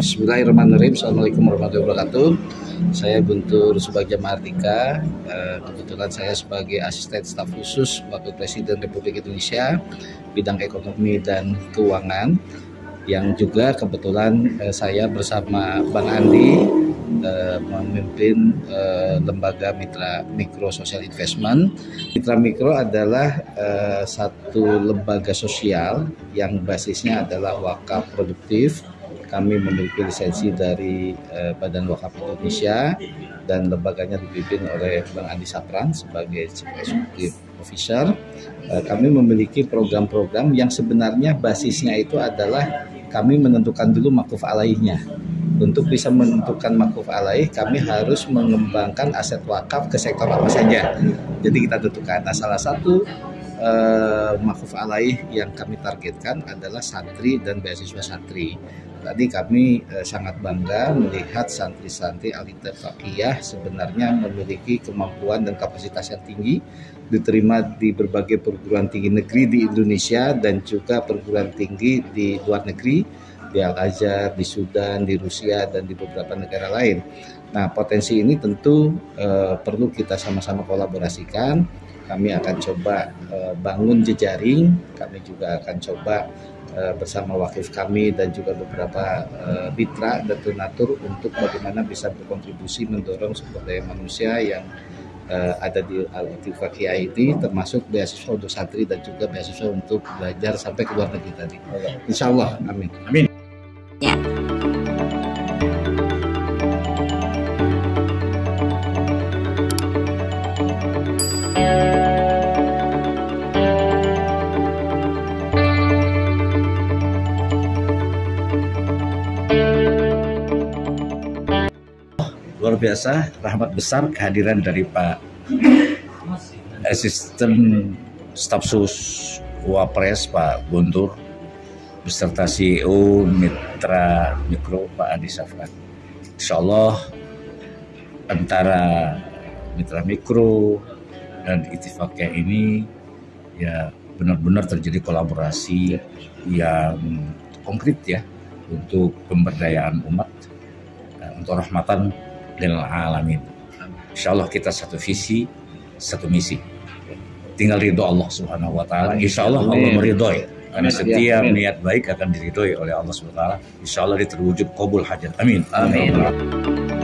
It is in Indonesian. Bismillahirrahmanirrahim. Assalamualaikum warahmatullahi wabarakatuh. Saya Guntur Subagja Mahardika. Kebetulan saya sebagai asisten staf khusus Wakil Presiden Republik Indonesia bidang ekonomi dan keuangan, yang juga kebetulan saya bersama Bang Andi memimpin lembaga Mitra Mikro Social Investment. Mitra Mikro adalah satu lembaga sosial yang basisnya adalah wakaf produktif. Kami memiliki lisensi dari Badan Wakaf Indonesia dan lembaganya dipimpin oleh Bang Andi Sapran sebagai Chief Executive Officer. Kami memiliki program-program yang sebenarnya basisnya itu adalah kami menentukan dulu maqruf alaihnya. Untuk bisa menentukan maqruf alaih, kami harus mengembangkan aset wakaf ke sektor apa saja. Jadi kita tentukan. Nah, salah satu maqruf alaih yang kami targetkan adalah santri dan beasiswa santri. Tadi kami sangat bangga melihat santri-santri AL ITTIFAQIAH sebenarnya memiliki kemampuan dan kapasitas yang tinggi, diterima di berbagai perguruan tinggi negeri di Indonesia dan juga perguruan tinggi di luar negeri, di Al-Azhar, di Sudan, di Rusia, dan di beberapa negara lain. Nah, potensi ini tentu perlu kita sama-sama kolaborasikan. Kami akan coba bangun jejaring, kami juga akan coba bersama wakif kami dan juga beberapa mitra dan donatur untuk bagaimana bisa berkontribusi mendorong sumber daya manusia yang ada di AL ITTIFAQIAH ini, termasuk beasiswa untuk santri dan juga beasiswa untuk belajar sampai ke luar negeri tadi. Insya Allah, amin. Amin. Luar biasa, rahmat besar kehadiran dari Pak Asisten Staf Sus Wapres Pak Guntur beserta CEO Mitra Mikro Pak Andi Sapran. Insya Allah antara Mitra Mikro dan ITTIFAQIAH ini ya benar-benar terjadi kolaborasi yang konkret ya untuk pemberdayaan umat, untuk rahmatan lil alamin. Insya Allah kita satu visi, satu misi. Tinggal ridho Allah Subhanahu Wa Taala. Insya Allah Allah meridhoi. Karena setiap niat baik akan diridhoi oleh Allah Subhanahu Wa Taala. Insya Allah diterwujud qabul hajat. Amin. Amin.